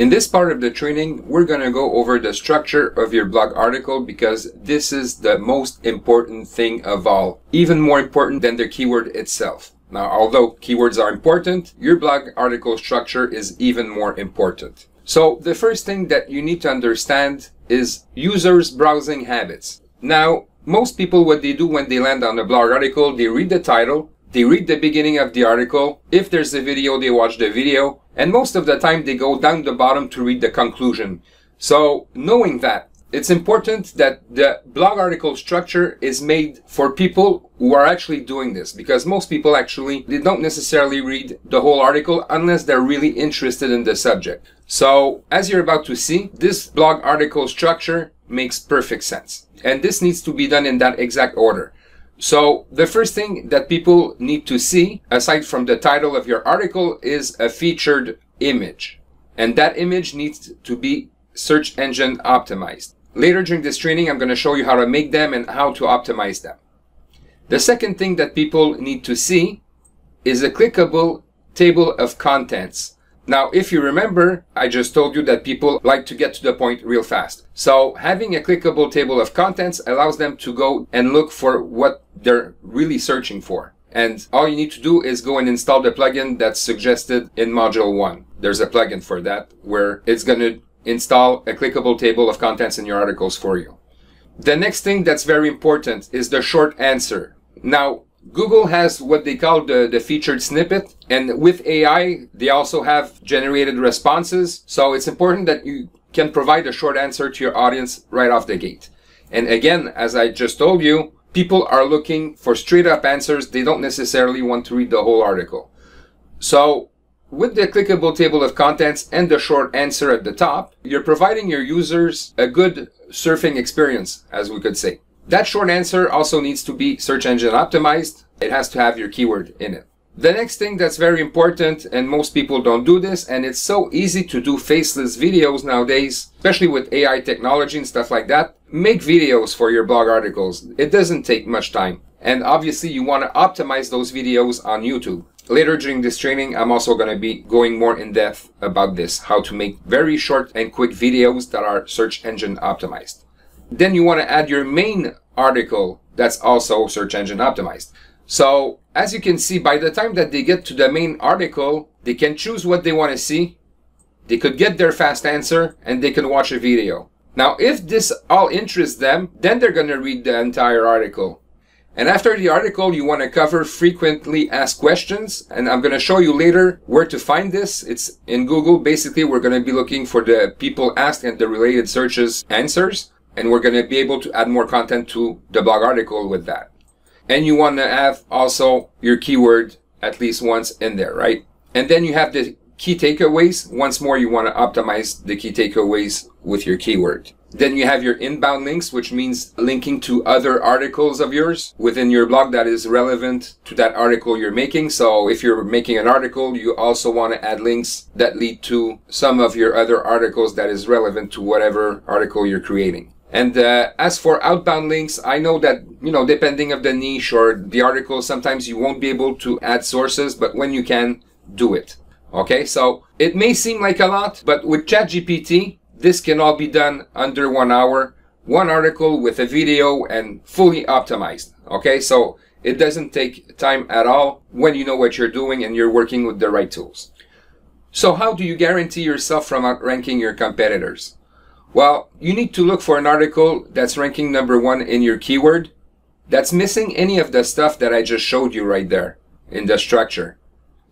In this part of the training, we're going to go over the structure of your blog article because this is the most important thing of all, even more important than the keyword itself. Now, although keywords are important, your blog article structure is even more important. So the first thing that you need to understand is users' browsing habits. Now, most people, what they do when they land on a blog article, they read the title, they read the beginning of the article, if there's a video, they watch the video, and most of the time they go down the bottom to read the conclusion. So knowing that, it's important that the blog article structure is made for people who are actually doing this, because most people actually, they don't necessarily read the whole article unless they're really interested in the subject. So as you're about to see, this blog article structure makes perfect sense, and this needs to be done in that exact order. So the first thing that people need to see, aside from the title of your article, is a featured image. And that image needs to be search engine optimized. Later during this training, I'm going to show you how to make them and how to optimize them. The second thing that people need to see is a clickable table of contents. Now, if you remember, I just told you that people like to get to the point real fast. So having a clickable table of contents allows them to go and look for what they're really searching for. And all you need to do is go and install the plugin that's suggested in Module 1. There's a plugin for that where it's going to install a clickable table of contents in your articles for you. The next thing that's very important is the short answer. Now, Google has what they call the featured snippet, and with AI they also have generated responses, so it's important that you can provide a short answer to your audience right off the gate. And again, as I just told you, people are looking for straight up answers. They don't necessarily want to read the whole article. So with the clickable table of contents and the short answer at the top, you're providing your users a good surfing experience, as we could say. That short answer also needs to be search engine optimized. It has to have your keyword in it. The next thing that's very important, and most people don't do this, and it's so easy to do faceless videos nowadays, especially with AI technology and stuff like that. Make videos for your blog articles. It doesn't take much time. And obviously you want to optimize those videos on YouTube. Later during this training, I'm also going to be going more in depth about this, how to make very short and quick videos that are search engine optimized. Then you want to add your main article that's also search engine optimized. So as you can see, by the time that they get to the main article, they can choose what they want to see. They could get their fast answer and they can watch a video. Now, if this all interests them, then they're going to read the entire article. And after the article, you want to cover frequently asked questions. And I'm going to show you later where to find this. It's in Google. Basically, we're going to be looking for the people asked and the related searches answers. And we're going to be able to add more content to the blog article with that. And you want to have also your keyword at least once in there, right? And then you have the key takeaways. Once more, you want to optimize the key takeaways with your keyword. Then you have your inbound links, which means linking to other articles of yours within your blog that is relevant to that article you're making. So if you're making an article, you also want to add links that lead to some of your other articles that is relevant to whatever article you're creating. And as for outbound links, I know that, you know, depending on the niche or the article, sometimes you won't be able to add sources, but when you can, do it. Okay, so it may seem like a lot, but with ChatGPT, this can all be done under 1 hour, one article with a video and fully optimized. Okay, so it doesn't take time at all when you know what you're doing and you're working with the right tools. So how do you guarantee yourself from outranking your competitors? Well, you need to look for an article that's ranking #1 in your keyword that's missing any of the stuff that I just showed you right there in the structure.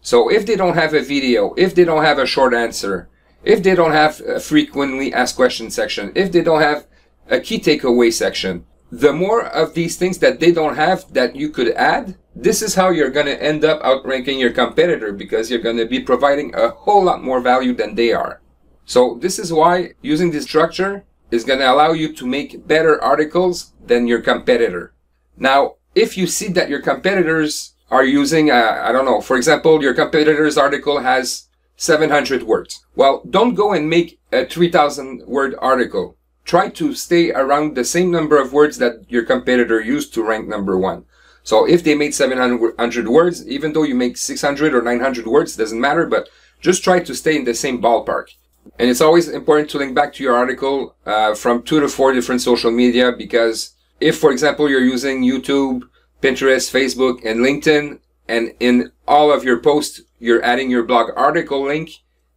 So if they don't have a video, if they don't have a short answer, if they don't have a frequently asked question section, if they don't have a key takeaway section, the more of these things that they don't have that you could add, this is how you're going to end up outranking your competitor, because you're going to be providing a whole lot more value than they are. So this is why using this structure is going to allow you to make better articles than your competitor. Now, if you see that your competitors are using, I don't know, for example, your competitor's article has 700 words. Well, don't go and make a 3,000-word article. Try to stay around the same number of words that your competitor used to rank #1. So if they made 700 words, even though you make 600 or 900 words, doesn't matter, but just try to stay in the same ballpark. And it's always important to link back to your article from 2 to 4 different social media, because if, for example, you're using YouTube, Pinterest, Facebook, and LinkedIn, and in all of your posts, you're adding your blog article link,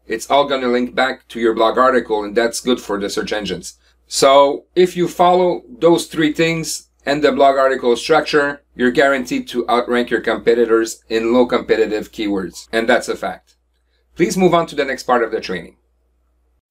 it's all going to link back to your blog article, and that's good for the search engines. So if you follow those 3 things and the blog article structure, you're guaranteed to outrank your competitors in low competitive keywords. And that's a fact. Please move on to the next part of the training.